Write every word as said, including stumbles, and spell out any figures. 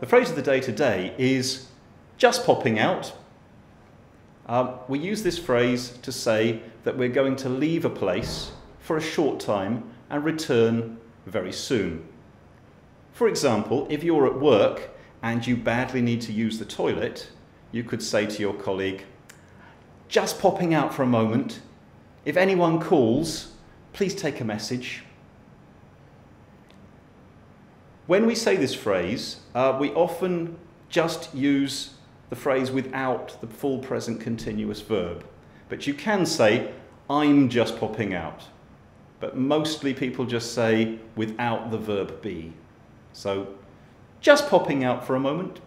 The phrase of the day today is just popping out. Um, we use this phrase to say that we're going to leave a place for a short time and return very soon. For example, if you're at work and you badly need to use the toilet, you could say to your colleague, "Just popping out for a moment. If anyone calls, please take a message." When we say this phrase, uh, we often just use the phrase without the full present continuous verb. But you can say, "I'm just popping out." But mostly people just say without the verb be. So, just popping out for a moment.